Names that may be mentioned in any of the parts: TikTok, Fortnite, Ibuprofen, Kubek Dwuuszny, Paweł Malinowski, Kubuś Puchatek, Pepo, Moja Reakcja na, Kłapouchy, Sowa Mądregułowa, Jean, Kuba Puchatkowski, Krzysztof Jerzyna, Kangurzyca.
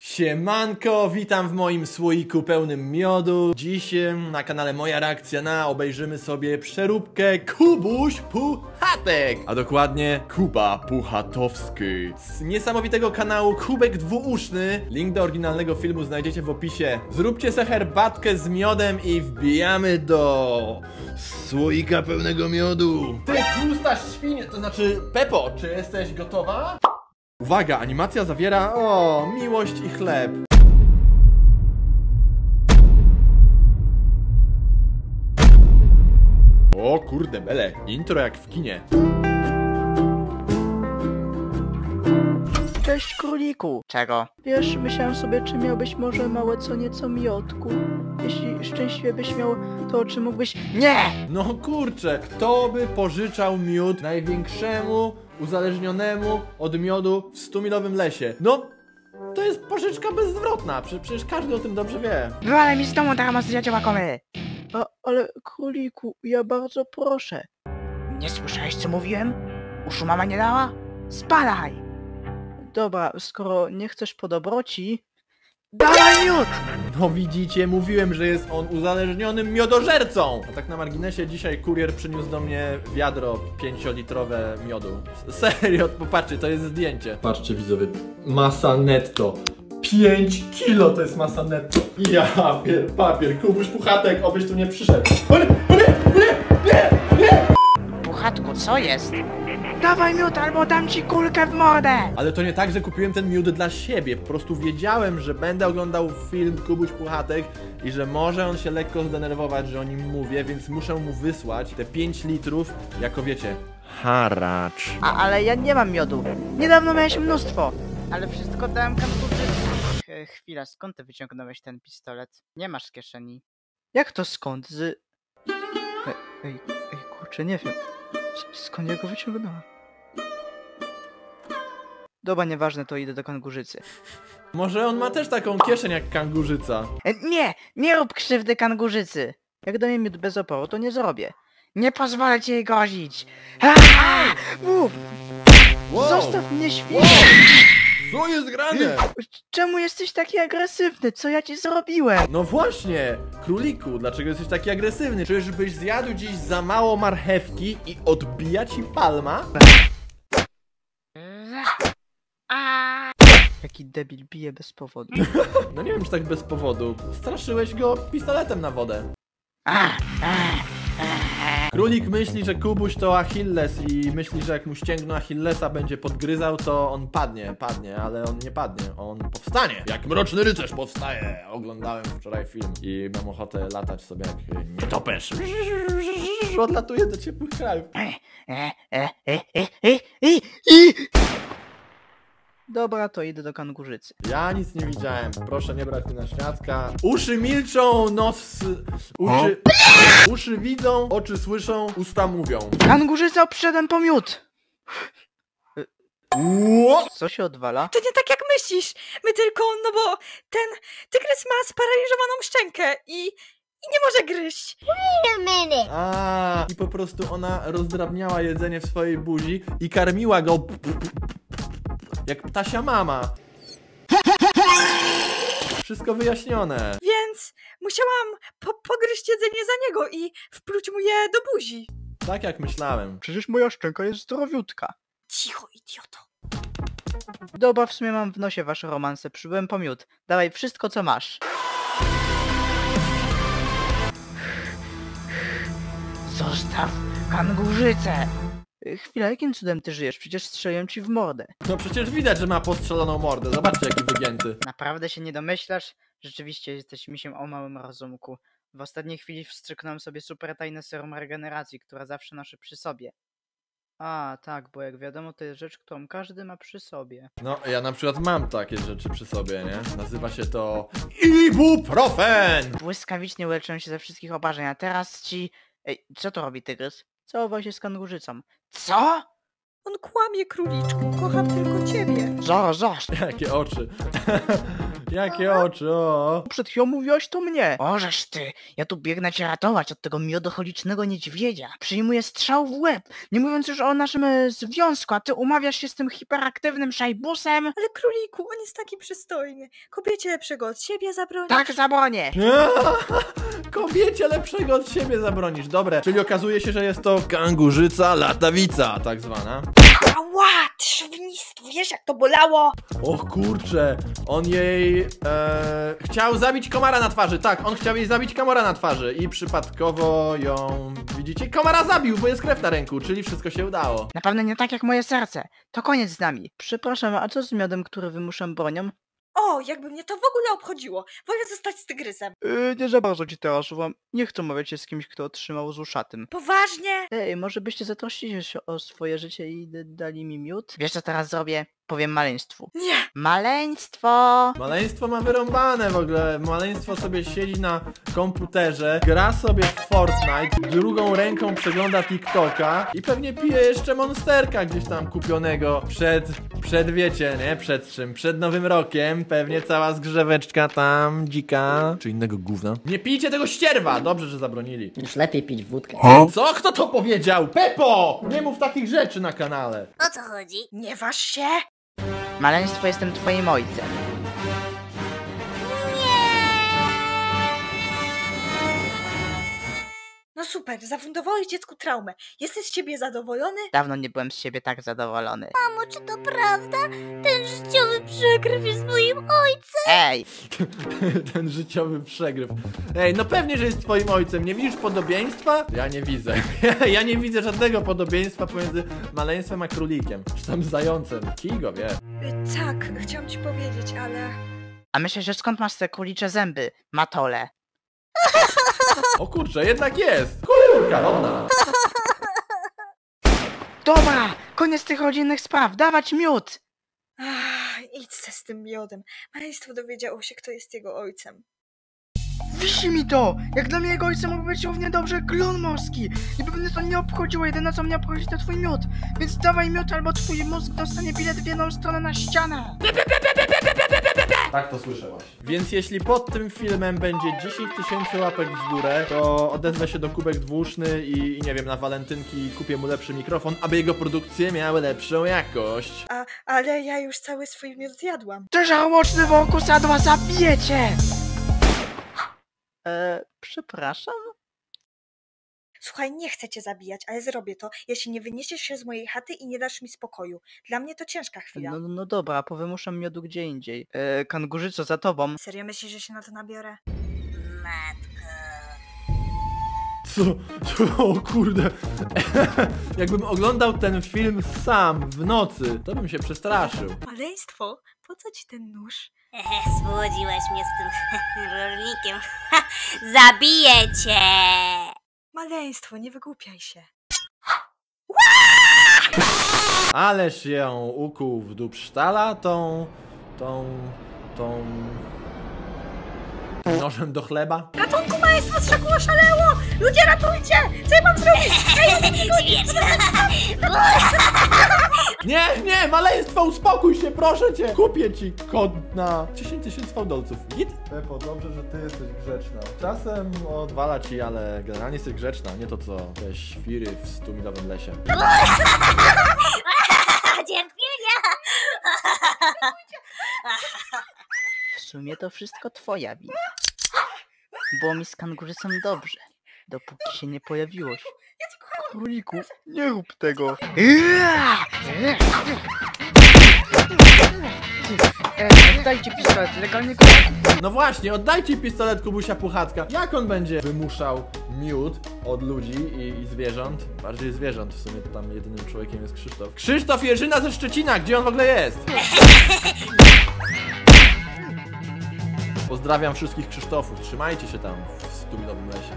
Siemanko, witam w moim słoiku pełnym miodu. Dziś na kanale Moja Reakcja na obejrzymy sobie przeróbkę Kubuś Puchatek, a dokładnie Kuba Puchatkowski z niesamowitego kanału Kubek Dwuuszny. Link do oryginalnego filmu znajdziecie w opisie. Zróbcie sobie herbatkę z miodem i wbijamy do słoika pełnego miodu. Ty tłusta świnie, to znaczy Pepo, czy jesteś gotowa? Uwaga, animacja zawiera, miłość i chleb. O kurde bele, intro jak w kinie. Cześć króliku. Czego? Wiesz, myślałem sobie, czy miałbyś może małe co nieco miodku. Jeśli szczęśliwie byś miał to, czy mógłbyś... Nie! No kurczę, kto by pożyczał miód największemu uzależnionemu od miodu w 100-milowym lesie? No, to jest pożyczka bezzwrotna, przecież każdy o tym dobrze wie. Wywalaj mi z domu, taka mocno działa komy. Ale króliku, ja bardzo proszę. Nie słyszałeś, co mówiłem? Uszu mama nie dała? Spadaj! Dobra, skoro nie chcesz po dobroci... Dawaj miód! No widzicie, mówiłem, że jest on uzależnionym miodożercą! A tak na marginesie, dzisiaj kurier przyniósł do mnie wiadro 5-litrowe miodu. Serio, popatrzcie, to jest zdjęcie. Patrzcie widzowie, masa netto. 5 kilo to jest masa netto. Ja papier, Kubuś Puchatek, obyś tu nie przyszedł. Nie! Puchatku, co jest? Dawaj miód, albo dam ci kulkę w mordę! Ale to nie tak, że kupiłem ten miód dla siebie. Po prostu wiedziałem, że będę oglądał film Kubuś Puchatek i że może on się lekko zdenerwować, że o nim mówię, więc muszę mu wysłać te 5 litrów, jako wiecie, haracz. Ale ja nie mam miodu. Niedawno miałeś mnóstwo. Ale wszystko dałem Kangurzycy. Chwila, skąd ty wyciągnąłeś ten pistolet? Nie masz z kieszeni. Jak to skąd? Ej, kurczę, nie wiem. Skąd ja go wyciągnąłem? Dobra, nieważne, to idę do Kangurzycy. Może on ma też taką kieszeń jak Kangurzyca? Nie rób krzywdy Kangurzycy! Jak do mnie miód bez oporu, to nie zrobię. Nie pozwolę ci jej gozić! Wow. Zostaw mnie, świnie! Wow. Co jest grane? Czemu jesteś taki agresywny? Co ja ci zrobiłem? No właśnie! Króliku, dlaczego jesteś taki agresywny? Czyżbyś zjadł dziś za mało marchewki i odbija ci palma? Jaki debil bije bez powodu. No nie wiem, czy tak bez powodu. Straszyłeś go pistoletem na wodę. Królik myśli, że Kubuś to Achilles i myśli, że jak mu ścięgno Achillesa będzie podgryzał, to on padnie, ale on nie padnie, on powstanie. Jak Mroczny Rycerz powstaje. Oglądałem wczoraj film i mam ochotę latać sobie jak nietoperz. Odlatuję do ciepłych krajów. Dobra, to idę do Kangurzycy. Ja nic nie widziałem, proszę nie brać mi na śniadka. Uszy milczą, uszy widzą, oczy słyszą, usta mówią. Kangurzyca, przyszedłem po miód. Co się odwala? To nie tak jak myślisz, my tylko, no bo ten tygrys ma sparaliżowaną szczękę i nie może gryźć. I po prostu ona rozdrabniała jedzenie w swojej buzi i karmiła go jak ptasia mama. Wszystko wyjaśnione. Więc musiałam pogryźć jedzenie za niego i wpluć mu je do buzi. Tak jak myślałem. Przecież moja szczęka jest zdrowiutka. Cicho, idioto. Dobra, w sumie mam w nosie wasze romanse. Przybyłem po miód. Dawaj wszystko, co masz. Zostaw Kangurzycę. Chwila, jakim cudem ty żyjesz? Przecież strzeliłem ci w mordę. No przecież widać, że ma postrzeloną mordę. Zobaczcie, jaki wygięty. Naprawdę się nie domyślasz? Rzeczywiście jesteś misiem o małym rozumku. W ostatniej chwili wstrzyknąłem sobie super tajne serum regeneracji, która zawsze noszę przy sobie. A, tak, bo jak wiadomo, to jest rzecz, którą każdy ma przy sobie. No, ja na przykład mam takie rzeczy przy sobie, nie? Nazywa się to... Ibuprofen! Błyskawicznie uleczyłem się ze wszystkich obrażeń, a teraz ci... Ej, co to robi tygrys? Całował się z Kangurzycą. Co? On kłamie, króliczku. Kocham tylko ciebie. Jakie oczy. Jakie oczy, o. Przed chwilą mówiłaś to mnie. Ożesz ty, ja tu biegnę cię ratować od tego miodocholicznego niedźwiedzia. Przyjmuję strzał w łeb, nie mówiąc już o naszym związku, a ty umawiasz się z tym hiperaktywnym szajbusem. Ale króliku, on jest taki przystojny. Kobiecie lepszego od siebie zabronisz? Tak, zabronię. Kobiecie lepszego od siebie zabronisz, dobre. Czyli okazuje się, że jest to kangurzyca latawica, tak zwana. Ała, trzewnistu, wiesz jak to bolało? O kurcze, on jej chciał zabić komara na twarzy, tak, on chciał jej zabić komara na twarzy i przypadkowo ją, widzicie, komara zabił, bo jest krew na ręku, czyli wszystko się udało. Na pewno nie tak jak moje serce, to koniec z nami. Przepraszam, a co z miodem, który wymuszam bronią? O, jakby mnie to w ogóle obchodziło. Wolę zostać z tygrysem. Nie za bardzo ci teraz uwam. Nie chcę mówić się z kimś, kto otrzymał z uszatym. Poważnie? Ej, może byście zatroszczyli się o swoje życie i dali mi miód? Wiesz co teraz zrobię? Powiem maleństwu. Nie! Maleństwo! Maleństwo ma wyrąbane w ogóle. Maleństwo sobie siedzi na komputerze, gra sobie w Fortnite, drugą ręką przegląda TikToka i pewnie pije jeszcze monsterka gdzieś tam kupionego przed wiecie, nie? Przed czym? Przed Nowym Rokiem. Pewnie cała zgrzeweczka tam, dzika. Czy innego gówna. Nie pijcie tego ścierwa! Dobrze, że zabronili. Już lepiej pić wódkę. O? Co? Kto to powiedział? Pepo! Nie mów takich rzeczy na kanale. O co chodzi? Nie waż się! Maleństwo, jestem twoim ojcem. No super, zafundowałeś dziecku traumę. Jesteś z ciebie zadowolony? Dawno nie byłem z siebie tak zadowolony. Mamo, czy to prawda? Ten życiowy przegryw jest moim ojcem? Ej! Ten życiowy przegryw. Ej, no pewnie, że jest twoim ojcem. Nie widzisz podobieństwa? Ja nie widzę. Ja nie widzę żadnego podobieństwa pomiędzy maleństwem a królikiem. Czy tam zającem. Kij go wie. Tak, chciałam ci powiedzieć, ale... A myślę, że skąd masz te królicze zęby, matole? O kurczę, jednak jest! Kurka, ona! Dobra, koniec tych rodzinnych spraw, dawać miód! Idź se z tym miodem. Maleństwo dowiedziało się, kto jest jego ojcem. Wisi mi to! Jak dla mnie jego ojcem mógł być równie dobrze klon morski! I pewnie to nie obchodziło, jedyne co mnie obchodzi to twój miód! Więc dawaj miód, albo twój mózg dostanie bilet w jedną stronę na ścianę! Tak to słyszałaś. Więc jeśli pod tym filmem będzie 10 tysięcy łapek w górę, to odezwę się do Kubek Dwuuszny i nie wiem, na walentynki kupię mu lepszy mikrofon, aby jego produkcje miały lepszą jakość. Ale ja już cały swój miód zjadłam. Ty żałoczny wokół sadła, zabiję cię! Przepraszam? Słuchaj, nie chcę cię zabijać, ale zrobię to, jeśli nie wyniesiesz się z mojej chaty i nie dasz mi spokoju. Dla mnie to ciężka chwila. No dobra, powymuszam miodu gdzie indziej. Kangurzyco, za tobą. Serio myślisz, że się na to nabiorę? Matko... Co? O kurde. Jakbym oglądał ten film sam, w nocy, to bym się przestraszył. Maleństwo, po co ci ten nóż? Słodziłeś mnie z tym rolnikiem. Zabiję cię! Maleństwo, nie wygłupiaj się. Ależ ją ukuł w dupsztala tą... nożem do chleba. Ratunku, maleństwo, strzegło oszaleło! Ludzie, ratujcie! Co ja mam zrobić? Nie, maleństwo, uspokój się, proszę cię! Kupię ci kod na 10 tysięcy fałdolców. Git? Pepo, dobrze, że ty jesteś grzeczna. Czasem odwala ci, ale generalnie jesteś grzeczna, nie to co te świry w 100-milowym lesie. W sumie to wszystko twoja wina. Było mi z kangurzycą dobrze, dopóki się nie pojawiłoś. Króliku, nie rób tego. Oddajcie pistolet, legalnie. No właśnie, oddajcie pistolet Kubusia Puchatka. Jak on będzie wymuszał miód od ludzi i zwierząt? Bardziej zwierząt, w sumie to tam jedynym człowiekiem jest Krzysztof. Krzysztof Jerzyna ze Szczecina, gdzie on w ogóle jest? Pozdrawiam wszystkich Krzysztofów, trzymajcie się tam w 100-milowym lesie.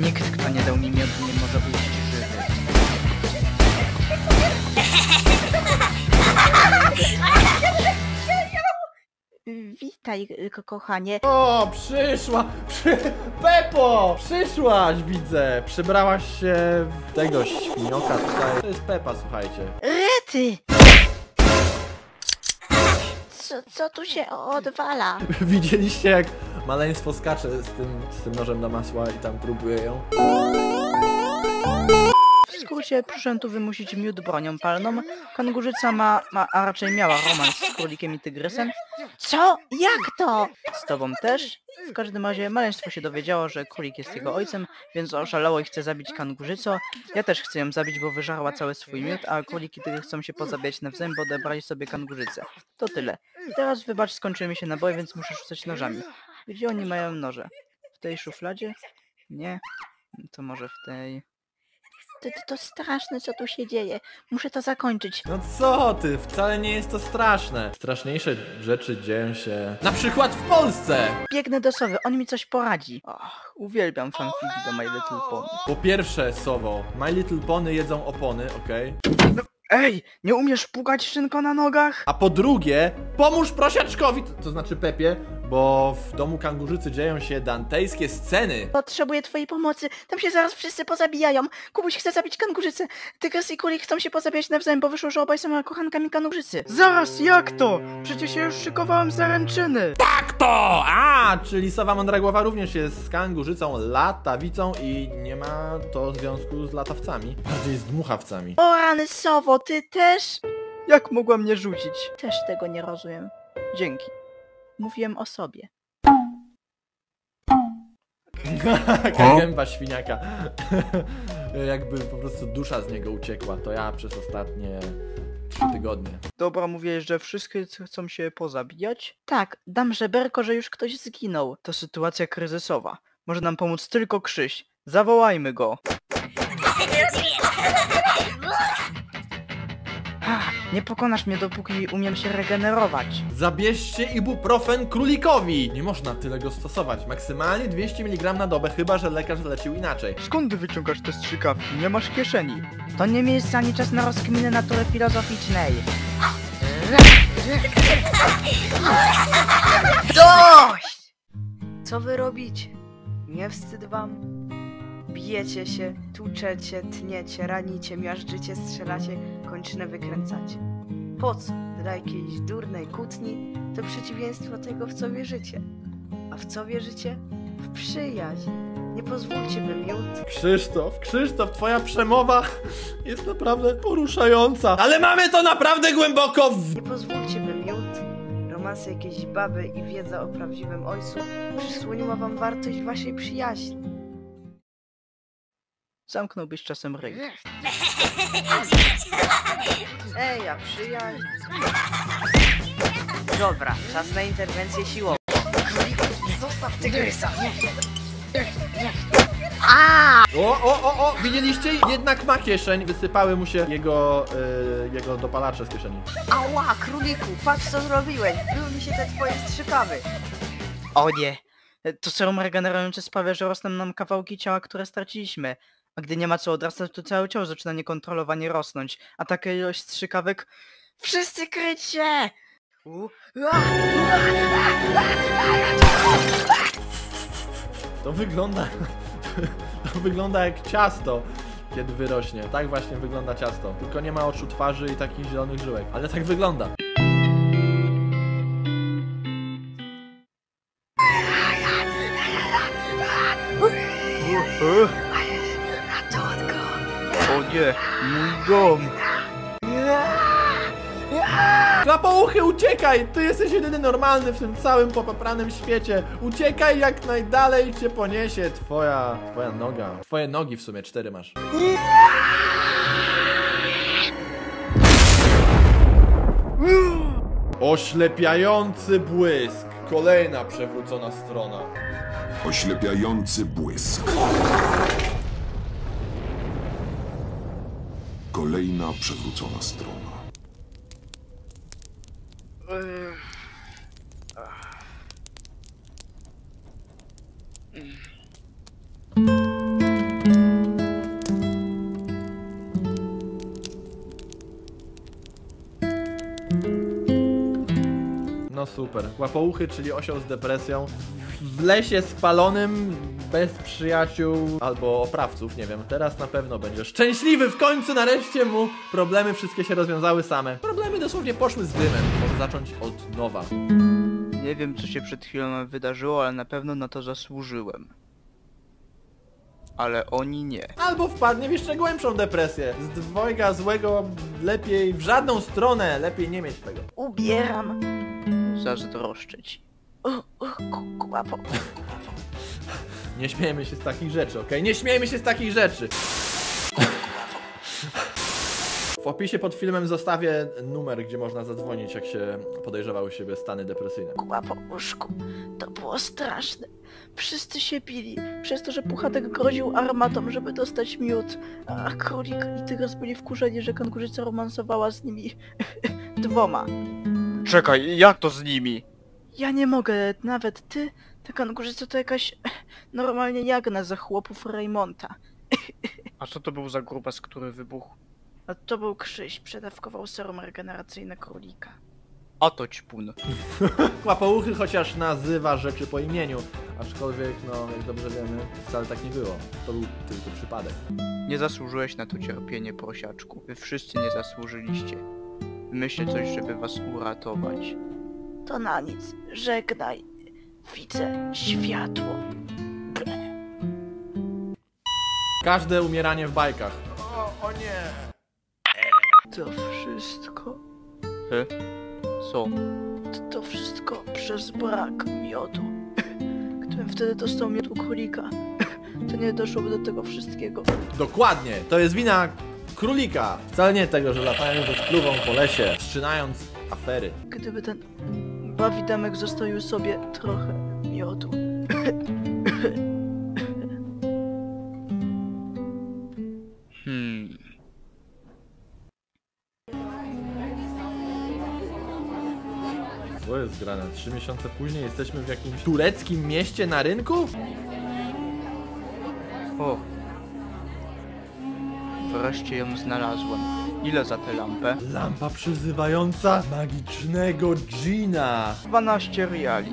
Nikt, kto nie dał mi miodu, nie może być żywy. Witaj, kochanie. O, przyszła! Pepo! Przyszłaś, widzę! Przebrałaś się w tego świnioka tutaj. To jest Pepa, słuchajcie. Rety! Co tu się odwala? Widzieliście, jak maleństwo skacze z tym nożem na masła i tam próbuje ją? W skrócie, przyszłem tu wymusić miód bronią palną. Kangurzyca a raczej miała romans z królikiem i tygrysem. Co? Jak to? Z tobą też? W każdym razie maleństwo się dowiedziało, że królik jest jego ojcem, więc oszalało i chce zabić Kangurzyco. Ja też chcę ją zabić, bo wyżarła cały swój miód, a króliki tygrys chcą się pozabijać nawzajem, bo odebrali sobie Kangurzycę. To tyle. Teraz wybacz, skończyły mi się naboje, więc muszę rzucać nożami. Gdzie oni mają noże? W tej szufladzie? Nie. To może w tej... To straszne, co tu się dzieje. Muszę to zakończyć. No co ty? Wcale nie jest to straszne. Straszniejsze rzeczy dzieją się... Na przykład w Polsce! Biegnę do Sowy, on mi coś poradzi. Och, uwielbiam fanfiki do My Little Pony. Po pierwsze, Sowo, My Little Pony jedzą opony, okej? Okay? No, ej, nie umiesz pukać szynko na nogach? A po drugie, pomóż prosiaczkowi, to znaczy Pepie, bo w domu Kangurzycy dzieją się dantejskie sceny. Potrzebuję twojej pomocy. Tam się zaraz wszyscy pozabijają. Kubuś chce zabić Kangurzycę. Tygrys i królik chcą się pozabijać nawzajem, bo wyszło, że obaj są kochankami Kangurzycy. Zaraz, jak to? Przecież ja już szykowałem zaręczyny. Tak to! A, czyli Sowa Mądregułowa również jest z Kangurzycą latawicą i nie ma to związku z latawcami. Bardziej z dmuchawcami. O rany, Sowo, ty też? Jak mogła mnie rzucić? Też tego nie rozumiem. Dzięki. Mówiłem o sobie. Gęba świniaka. Jakby po prostu dusza z niego uciekła. To ja przez ostatnie 3 tygodnie. Dobra, mówię, że wszyscy chcą się pozabijać? Tak, dam żeberko, że już ktoś zginął. To sytuacja kryzysowa. Może nam pomóc tylko Krzyś. Zawołajmy go. Nie pokonasz mnie, dopóki umiem się regenerować. Zabierzcie ibuprofen królikowi! Nie można tyle go stosować. Maksymalnie 200 mg na dobę, chyba że lekarz zalecił inaczej. Skąd ty wyciągasz te strzykawki? Nie masz kieszeni. To nie miejsce ani czas na rozkminy natury filozoficznej. Dość! Co wy robicie? Nie wstyd wam? Bijecie się, tłuczecie, tniecie, ranicie, miażdżycie, strzelacie, kończynę wykręcacie. Po co? Dla jakiejś durnej kłótni to przeciwieństwo tego, w co wierzycie. A w co wierzycie? W przyjaźń. Nie pozwólcie, by miód... Krzysztof, twoja przemowa jest naprawdę poruszająca. Ale mamy to naprawdę głęboko w... Nie pozwólcie, by miód, romanse jakiejś baby i wiedza o prawdziwym ojcu przysłoniła wam wartość waszej przyjaźni. Zamknąłbyś czasem ryj. Ej, ja przyjaźń. Dobra, czas na interwencję siłową. Zostaw tygrysa. O, widzieliście? Jednak ma kieszeń, wysypały mu się jego dopalacze z kieszeni. Ała, króliku, patrz co zrobiłeś. Były mi się te twoje strzykawy. O nie, to serum regenerujące sprawia, że rosną nam kawałki ciała, które straciliśmy. A gdy nie ma co odrastać, to całe ciało zaczyna niekontrolowanie rosnąć. A taka ilość strzykawek... Wszyscy kryć się! To wygląda jak ciasto, kiedy wyrośnie. Tak właśnie wygląda ciasto. Tylko nie ma oczu, twarzy i takich zielonych żyłek. Ale tak wygląda. Nie, mój dom. Klapouchy, uciekaj! Ty jesteś jedyny normalny w tym całym popapranym świecie. Uciekaj, jak najdalej cię poniesie twoja noga. Twoje nogi w sumie 4 masz. Oślepiający błysk. Kolejna przewrócona strona. Oślepiający błysk. Kolejna przewrócona strona. No super. Łapouchy, czyli osioł z depresją. w lesie spalonym, bez przyjaciół albo oprawców, nie wiem. Teraz na pewno będzie szczęśliwy, w końcu nareszcie mu problemy wszystkie się rozwiązały same. Problemy dosłownie poszły z dymem, może zacząć od nowa. Nie wiem, co się przed chwilą wydarzyło, ale na pewno na to zasłużyłem. Ale oni nie. Albo wpadnie w jeszcze głębszą depresję. Z dwojga złego lepiej w żadną stronę, lepiej nie mieć tego. Ubieram. Zazdroszczyć. Kłapo. Nie śmiejmy się z takich rzeczy, okej? Nie śmiejmy się z takich rzeczy! W opisie pod filmem zostawię numer, gdzie można zadzwonić, jak się podejrzewały siebie stany depresyjne. Kuba po łóżku. To było straszne. Wszyscy się bili, przez to, że Puchatek groził armatą, żeby dostać miód. A Królik i Tygrys byli wkurzeni, że Kangurzyca romansowała z nimi dwoma. Czekaj, jak to z nimi? Ja nie mogę, nawet ty. Ta Kangurzyca to jakaś normalnie jagna za chłopów Raymonta. A co to był za grubas, który wybuchł? A to był Krzyś, przedawkował serum regeneracyjne Królika. Oto ćpun. Kłapouchy chociaż nazywa rzeczy po imieniu. Aczkolwiek, no, jak dobrze wiemy, wcale tak nie było. To był tylko przypadek. Nie zasłużyłeś na to cierpienie, prosiaczku. Wy wszyscy nie zasłużyliście. Myślę coś, żeby was uratować. To na nic. Żegnaj. Widzę światło. Każde umieranie w bajkach. O nie. To wszystko... Co? To wszystko przez brak miodu. Gdybym wtedy dostał miód u Królika, to nie doszłoby do tego wszystkiego. Dokładnie! To jest wina Królika! Wcale nie tego, że latają ze spluwą po lesie, wstrzynając afery. Gdyby ten bawidemek zostawił sobie trochę miodu... To jest grane. 3 miesiące później jesteśmy w jakimś tureckim mieście na rynku? O. Wreszcie ją znalazłem. Ile za tę lampę? Lampa przyzywająca magicznego dżina. 12 riali.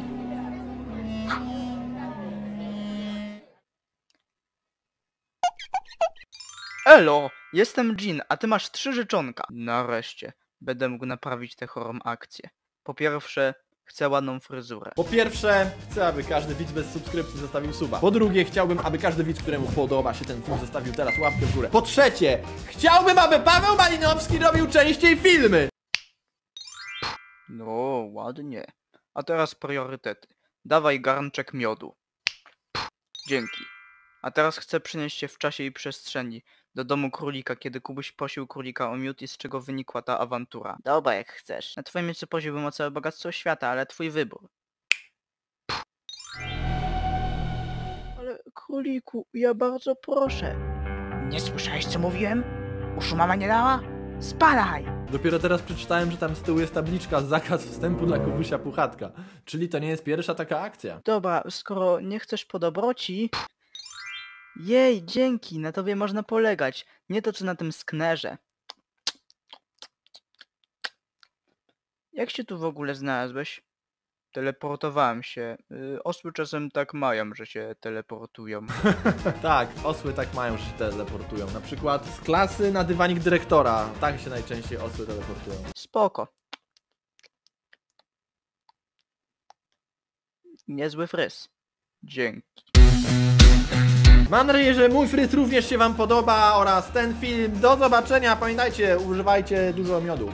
Elo, jestem Jean, a ty masz 3 życzonka. Nareszcie. Będę mógł naprawić tę chorą akcję. Po pierwsze, chcę ładną fryzurę. Po pierwsze, chcę, aby każdy widz bez subskrypcji zostawił suba. Po drugie, chciałbym, aby każdy widz, któremu podoba się ten film, zostawił teraz łapkę w górę. Po trzecie, chciałbym, aby Paweł Malinowski robił częściej filmy. No, ładnie. A teraz priorytety. Dawaj garnczek miodu. Dzięki. A teraz chcę przynieść się w czasie i przestrzeni do domu Królika, kiedy Kubuś prosił Królika o miód i z czego wynikła ta awantura. Dobra, jak chcesz. Na twoim miejscu prosiłbym o całe bogactwo świata, ale twój wybór. Ale Króliku, ja bardzo proszę. Nie słyszałeś, co mówiłem? Uszu mama nie dała? Spadaj! Dopiero teraz przeczytałem, że tam z tyłu jest tabliczka zakaz wstępu dla Kubusia Puchatka. Czyli to nie jest pierwsza taka akcja. Dobra, skoro nie chcesz po dobroci... Jej, dzięki, na tobie można polegać. Nie to, co na tym sknerze. Jak się tu w ogóle znalazłeś? Teleportowałem się. Osły czasem tak mają, że się teleportują. Tak, osły tak mają, że się teleportują. Na przykład z klasy na dywanik dyrektora. Tak się najczęściej osły teleportują. Spoko. Niezły fryz. Dzięki. Mam nadzieję, że mój fryz również się wam podoba oraz ten film. Do zobaczenia, pamiętajcie, używajcie dużo miodu.